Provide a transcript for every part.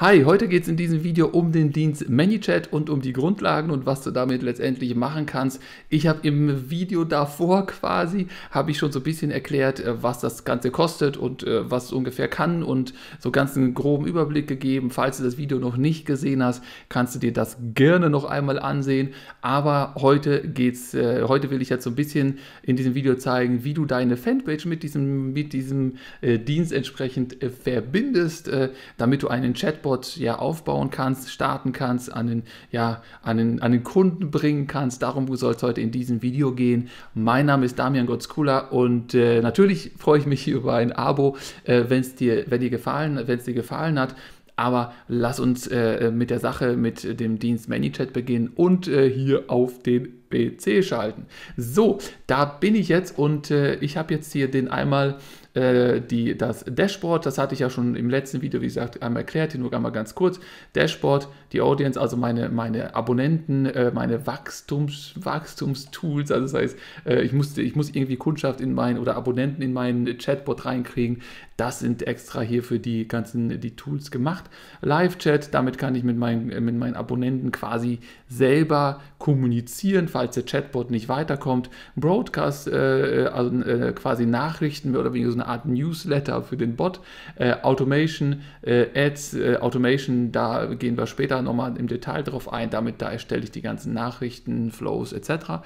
Hi, heute geht es in diesem Video um den Dienst ManyChat und um die Grundlagen und was du damit letztendlich machen kannst. Ich habe im Video davor habe ich schon so ein bisschen erklärt, was das Ganze kostet und was es ungefähr kann und so ganz einen groben Überblick gegeben. Falls du das Video noch nicht gesehen hast, kannst du dir das gerne noch einmal ansehen. Aber heute will ich jetzt so ein bisschen in diesem Video zeigen, wie du deine Fanpage mit diesem Dienst entsprechend verbindest, damit du einen Chatbot ja aufbauen kannst, starten kannst, an den Kunden bringen kannst. Darum soll es heute in diesem Video gehen. Mein Name ist Damian Gorzkulla und natürlich freue ich mich über ein Abo, wenn es dir gefallen hat. Aber lass uns mit der Sache, mit dem Dienst ManyChat beginnen und hier auf den PC schalten. So, da bin ich jetzt und ich habe jetzt hier das Dashboard, das hatte ich ja schon im letzten Video, wie gesagt, einmal erklärt, hier nur einmal ganz kurz. Dashboard, die Audience, also meine Abonnenten, meine Wachstumstools, also das heißt, ich muss irgendwie Kundschaft oder Abonnenten in meinen Chatbot reinkriegen. Das sind extra hier für die Tools gemacht. Live-Chat, damit kann ich mit meinen Abonnenten quasi selber kommunizieren, falls der Chatbot nicht weiterkommt. Broadcast, quasi Nachrichten oder wie so eine Art Newsletter für den Bot. Automation, Ads, Automation, da gehen wir später nochmal im Detail drauf ein. Da erstelle ich die ganzen Nachrichten, Flows etc.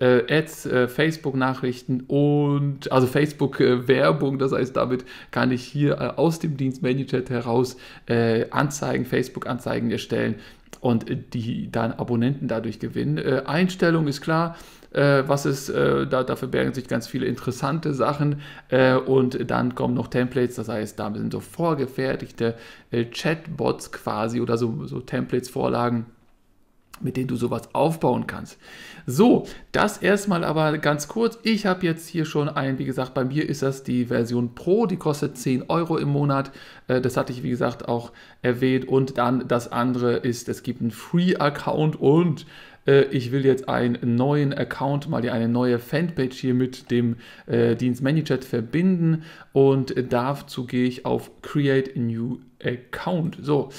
Ads, Facebook-Nachrichten und also Facebook-Werbung, das heißt, damit kann ich hier aus dem Dienst ManyChat heraus Facebook-Anzeigen erstellen und die dann Abonnenten dadurch gewinnen. Einstellung ist klar, dafür bergen sich ganz viele interessante Sachen und dann kommen noch Templates, das heißt, da sind so vorgefertigte Chatbots quasi oder so Templates, Vorlagen, mit denen du sowas aufbauen kannst. So, das erstmal aber ganz kurz. Ich habe jetzt hier schon wie gesagt, bei mir ist das die Version Pro, die kostet 10 Euro im Monat. Das hatte ich, wie gesagt, auch erwähnt. Und dann das andere ist, es gibt einen Free-Account und ich will jetzt einen neuen Account, eine neue Fanpage hier mit dem Dienst ManyChat verbinden und dazu gehe ich auf Create New Account. So,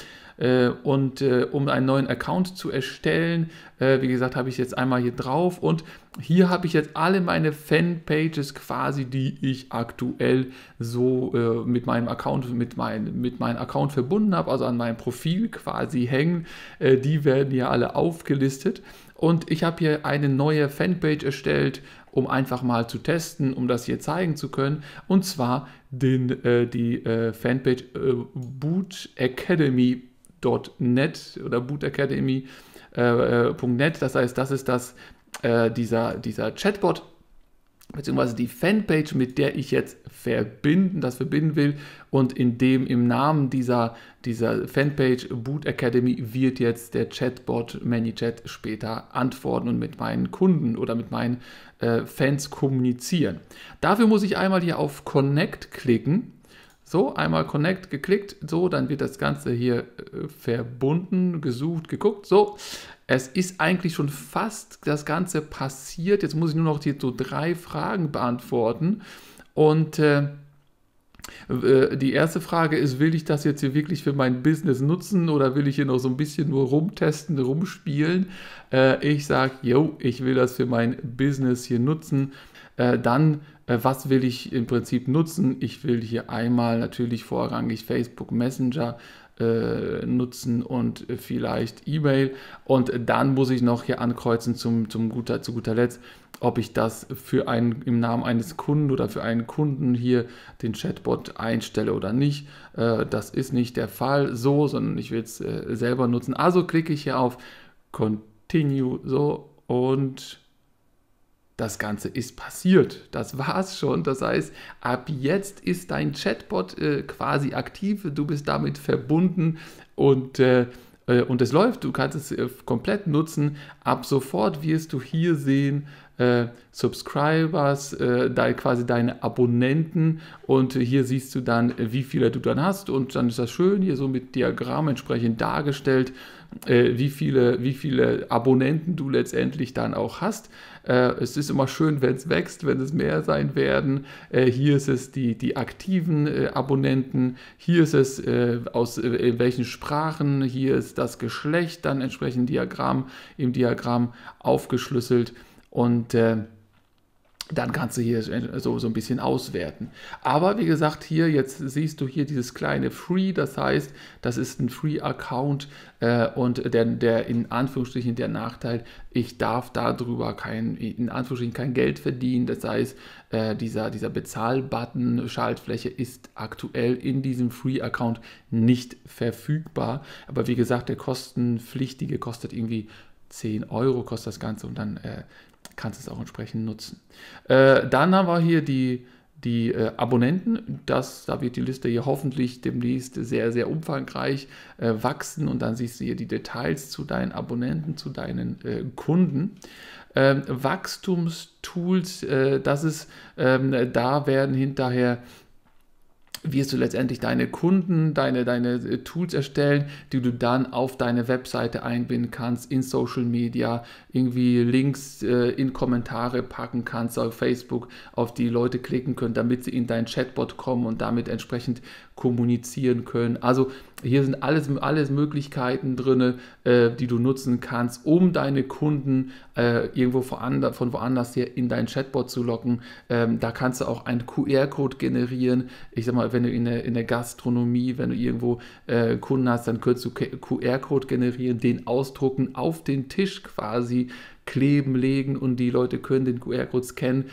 und um einen neuen Account zu erstellen, wie gesagt, habe ich jetzt einmal hier drauf und hier habe ich jetzt alle meine Fanpages quasi, die ich aktuell so mit meinem Account verbunden habe, also an meinem Profil quasi hängen. Die werden ja alle aufgelistet und ich habe hier eine neue Fanpage erstellt, um einfach mal zu testen, um das hier zeigen zu können. Und zwar die Fanpage Boot Academy. .net oder bootacademy.net, das heißt, das ist dieser Chatbot beziehungsweise die Fanpage, mit der ich jetzt verbinden will und im Namen dieser Fanpage Boot Academy wird jetzt der Chatbot ManyChat später antworten und mit meinen Kunden oder mit meinen Fans kommunizieren. Dafür muss ich einmal hier auf Connect klicken. So, einmal Connect geklickt, so, dann wird das Ganze hier verbunden, gesucht, geguckt, so. Es ist eigentlich schon fast das Ganze passiert, jetzt muss ich nur noch hier so 3 Fragen beantworten und die erste Frage ist, will ich das jetzt hier wirklich für mein Business nutzen oder will ich hier noch so ein bisschen nur rumtesten, rumspielen? Ich sage, yo, ich will das für mein Business hier nutzen. Dann, was will ich im Prinzip nutzen? Ich will hier einmal natürlich vorrangig Facebook Messenger nutzen und vielleicht E-Mail. Und dann muss ich noch hier ankreuzen zu guter Letzt, ob ich das im Namen eines Kunden oder für einen Kunden hier den Chatbot einstelle oder nicht. Das ist nicht der Fall so, sondern ich will es selber nutzen. Also klicke ich hier auf Continue so und das Ganze ist passiert. Das war's schon. Das heißt, ab jetzt ist dein Chatbot quasi aktiv. Du bist damit verbunden und es läuft. Du kannst es komplett nutzen. Ab sofort wirst du hier sehen, Subscribers, da quasi deine Abonnenten, und hier siehst du dann, wie viele du dann hast, und dann ist das schön hier so mit Diagramm entsprechend dargestellt, wie viele Abonnenten du letztendlich dann auch hast. Es ist immer schön, wenn es wächst, wenn es mehr sein werden. Hier ist es die aktiven Abonnenten, hier ist es aus welchen Sprachen, hier ist das Geschlecht, dann entsprechend im Diagramm aufgeschlüsselt. Und dann kannst du hier so ein bisschen auswerten. Aber wie gesagt, hier jetzt siehst du hier dieses kleine Free, das heißt, das ist ein Free-Account, und der in Anführungsstrichen der Nachteil, ich darf darüber in Anführungsstrichen kein Geld verdienen. Das heißt, dieser Bezahl-Button Schaltfläche ist aktuell in diesem Free-Account nicht verfügbar. Aber wie gesagt, der kostenpflichtige kostet irgendwie 10 € kostet das Ganze, und dann kannst du es auch entsprechend nutzen. Dann haben wir hier die Abonnenten. Da wird die Liste hier hoffentlich demnächst sehr, sehr umfangreich wachsen, und dann siehst du hier die Details zu deinen Abonnenten, zu deinen Kunden. Wachstumstools, da werden hinterher wirst du letztendlich deine Kunden, deine Tools erstellen, die du dann auf deine Webseite einbinden kannst, in Social Media, irgendwie Links in Kommentare packen kannst, auf Facebook, auf die Leute klicken können, damit sie in deinen Chatbot kommen und damit entsprechend kommunizieren können. Also hier sind alles Möglichkeiten drin, die du nutzen kannst, um deine Kunden irgendwo von woanders her in deinen Chatbot zu locken. Da kannst du auch einen QR-Code generieren. Ich sag mal, wenn du in der Gastronomie, wenn du irgendwo Kunden hast, dann könntest du QR-Code generieren, den ausdrucken, auf den Tisch quasi kleben, legen, und die Leute können den QR-Code scannen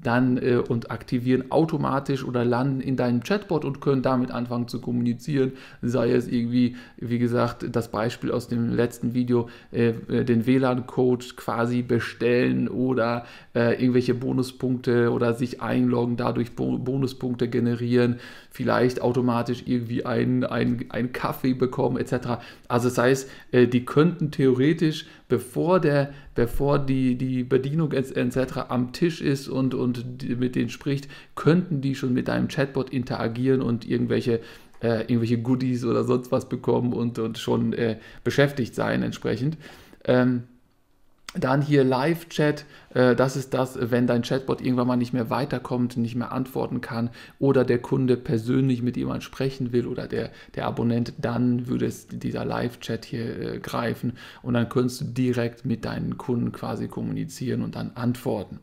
dann und aktivieren automatisch oder landen in deinem Chatbot und können damit anfangen zu kommunizieren. Sei es irgendwie, wie gesagt, das Beispiel aus dem letzten Video, den WLAN-Code quasi bestellen oder irgendwelche Bonuspunkte oder sich einloggen, dadurch Bonuspunkte generieren, vielleicht automatisch irgendwie einen Kaffee bekommen etc. Also das heißt, die könnten theoretisch, bevor die Bedienung etc. am Tisch ist und mit denen spricht, könnten die schon mit deinem Chatbot interagieren und irgendwelche Goodies oder sonst was bekommen und schon beschäftigt sein entsprechend. Dann hier Live-Chat, das ist das, wenn dein Chatbot irgendwann mal nicht mehr weiterkommt, nicht mehr antworten kann oder der Kunde persönlich mit jemandem sprechen will oder der Abonnent, dann würde es dieser Live-Chat hier greifen, und dann könntest du direkt mit deinen Kunden quasi kommunizieren und dann antworten.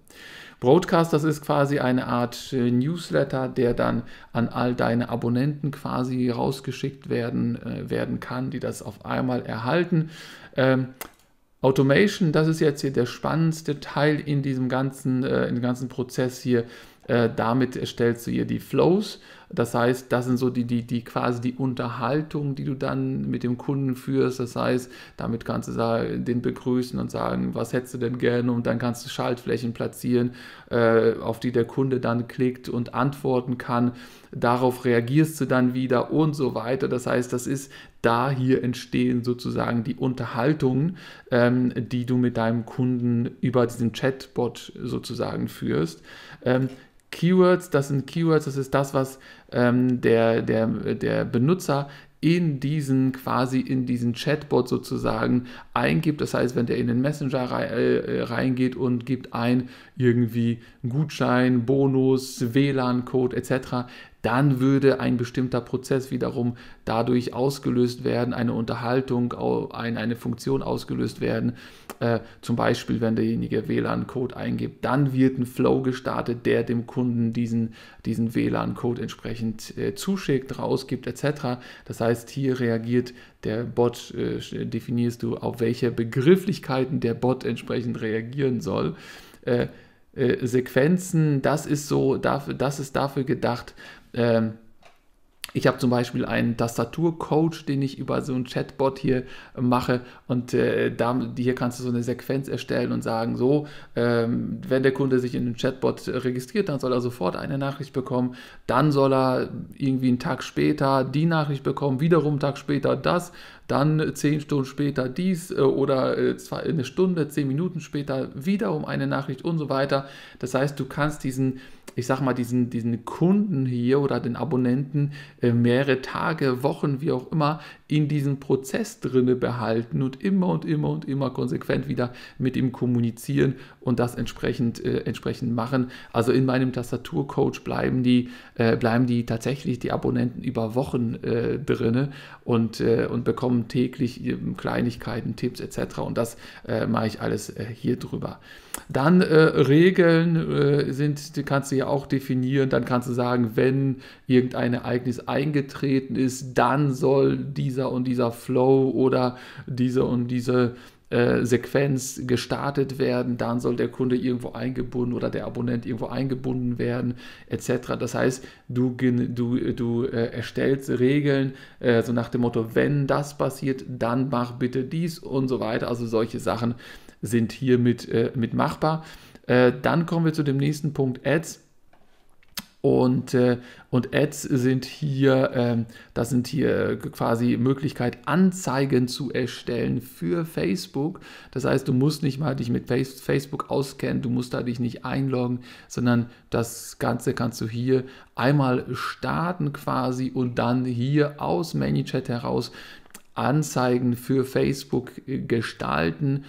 Broadcast, das ist quasi eine Art Newsletter, der dann an all deine Abonnenten quasi rausgeschickt werden kann, die das auf einmal erhalten. Automation, das ist jetzt hier der spannendste Teil in diesem ganzen Prozess hier. Damit erstellst du hier die Flows. Das heißt, das sind so die quasi die Unterhaltung, die du dann mit dem Kunden führst. Das heißt, damit kannst du den begrüßen und sagen, was hättest du denn gerne? Und dann kannst du Schaltflächen platzieren, auf die der Kunde dann klickt und antworten kann. Darauf reagierst du dann wieder und so weiter. Das heißt, das ist da hier entstehen sozusagen die Unterhaltungen, die du mit deinem Kunden über diesen Chatbot sozusagen führst. Keywords, das sind Keywords, das ist das, was der Benutzer in diesen Chatbot sozusagen eingibt. Das heißt, wenn der in den Messenger reingeht und gibt ein irgendwie Gutschein, Bonus, WLAN-Code etc., dann würde ein bestimmter Prozess wiederum dadurch ausgelöst werden, eine Unterhaltung, eine Funktion ausgelöst werden. Zum Beispiel, wenn derjenige WLAN-Code eingibt, dann wird ein Flow gestartet, der dem Kunden diesen WLAN-Code entsprechend zuschickt, rausgibt etc. Das heißt, hier reagiert der Bot, definierst du, auf welche Begrifflichkeiten der Bot entsprechend reagieren soll. Sequenzen, das ist dafür gedacht, Ich habe zum Beispiel einen Tastaturcoach, den ich über so einen Chatbot hier mache, und hier kannst du so eine Sequenz erstellen und sagen, so, wenn der Kunde sich in den Chatbot registriert, dann soll er sofort eine Nachricht bekommen, dann soll er irgendwie einen Tag später die Nachricht bekommen, wiederum einen Tag später das, dann 10 Stunden später dies oder eine Stunde, 10 Minuten später wiederum eine Nachricht und so weiter. Das heißt, du kannst diesen, ich sag mal, diesen Kunden hier oder den Abonnenten mehrere Tage, Wochen, wie auch immer, in diesem Prozess drinne behalten und immer konsequent wieder mit ihm kommunizieren und das entsprechend machen. Also in meinem Tastaturcoach bleiben die tatsächlich die Abonnenten über Wochen drinne und bekommen täglich Kleinigkeiten, Tipps etc. Und das mache ich alles hier drüber. Dann Regeln die kannst du ja auch definieren. Dann kannst du sagen, wenn irgendein Ereignis eingetreten ist, dann soll dieser und dieser Flow oder diese und diese Sequenz gestartet werden, dann soll der Kunde irgendwo eingebunden oder der Abonnent irgendwo eingebunden werden, etc. Das heißt, du erstellst Regeln, so nach dem Motto, wenn das passiert, dann mach bitte dies und so weiter. Also solche Sachen sind hier mit machbar. Dann kommen wir zu dem nächsten Punkt, Ads. Und Ads sind hier, das sind hier quasi Möglichkeit, Anzeigen zu erstellen für Facebook. Das heißt, du musst nicht mal dich mit Facebook auskennen, du musst da dich nicht einloggen, sondern das Ganze kannst du hier einmal starten quasi und dann hier aus ManyChat heraus Anzeigen für Facebook gestalten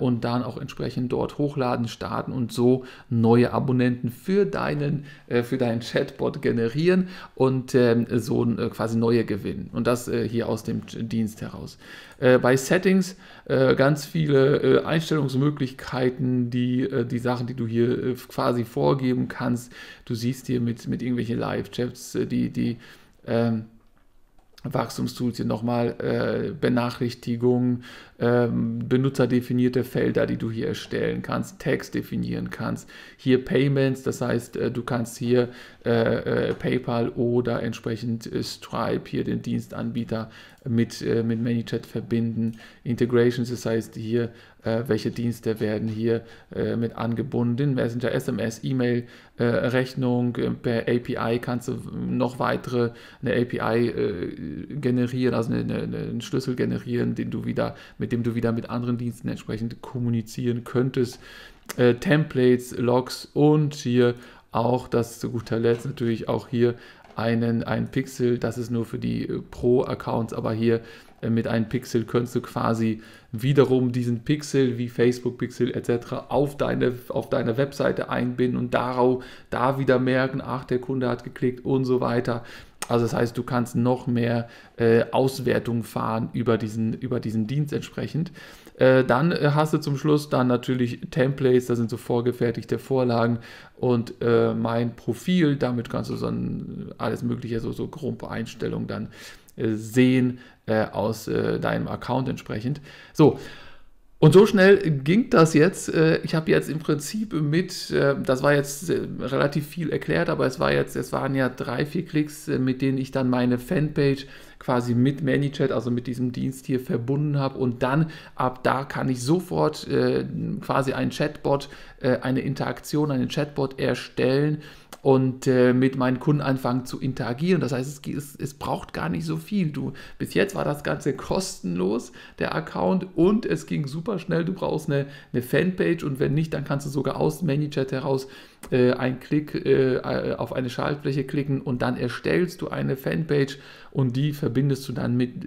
und dann auch entsprechend dort hochladen, starten und so neue Abonnenten für deinen Chatbot generieren und so quasi neue gewinnen. Und das hier aus dem Dienst heraus. Bei Settings ganz viele Einstellungsmöglichkeiten, die Sachen, die du hier quasi vorgeben kannst. Du siehst hier mit irgendwelchen Live-Chats, Wachstumstools hier nochmal, Benachrichtigungen, benutzerdefinierte Felder, die du hier erstellen kannst, Text definieren kannst, hier Payments, das heißt, du kannst hier PayPal oder entsprechend Stripe, hier den Dienstanbieter mit ManyChat verbinden, Integrations, das heißt hier, welche Dienste werden hier mit angebunden, Messenger, SMS, E-Mail, Rechnung, per API kannst du noch weitere, eine API generieren, also einen Schlüssel generieren, mit dem du wieder mit anderen Diensten entsprechend kommunizieren könntest, Templates, Logs und hier auch, das zu guter Letzt natürlich auch hier einen Pixel, das ist nur für die Pro-Accounts, aber hier mit einem Pixel kannst du quasi wiederum diesen Pixel wie Facebook-Pixel etc. auf deine Webseite einbinden und da wieder merken, ach, der Kunde hat geklickt und so weiter. Also das heißt, du kannst noch mehr Auswertung fahren über diesen Dienst entsprechend. Dann hast du zum Schluss dann natürlich Templates, das sind so vorgefertigte Vorlagen und mein Profil, damit kannst du alles mögliche, so grobe Einstellungen dann sehen aus deinem Account entsprechend. So. Und so schnell ging das jetzt. Ich habe jetzt im Prinzip das war jetzt relativ viel erklärt, aber es waren ja 3, 4 Klicks, mit denen ich dann meine Fanpage quasi mit ManyChat, also mit diesem Dienst hier verbunden habe, und dann ab da kann ich sofort quasi einen Chatbot, eine Interaktion, einen Chatbot erstellen und mit meinen Kunden anfangen zu interagieren. Das heißt, es braucht gar nicht so viel. Bis jetzt war das Ganze kostenlos, der Account, und es ging super schnell. Du brauchst eine Fanpage, und wenn nicht, dann kannst du sogar aus ManyChat heraus einen Klick auf eine Schaltfläche klicken und dann erstellst du eine Fanpage und die verbindest du dann mit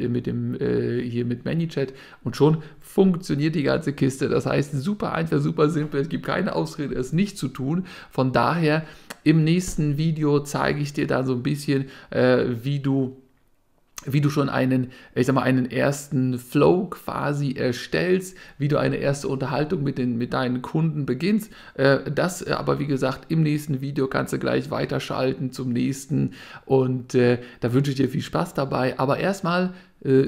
ManyChat und schon funktioniert die ganze Kiste. Das heißt, super einfach, super simpel. Es gibt keine Ausrede, es nicht zu tun. Von daher, im nächsten Video zeige ich dir dann so ein bisschen, wie du schon einen ersten Flow quasi erstellst, wie du eine erste Unterhaltung mit deinen Kunden beginnst. Das aber, wie gesagt, im nächsten Video kannst du gleich weiterschalten zum nächsten, und da wünsche ich dir viel Spaß dabei. Aber erstmal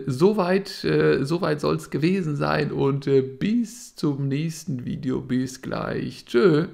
soweit soll es gewesen sein, und bis zum nächsten Video, bis gleich, tschö.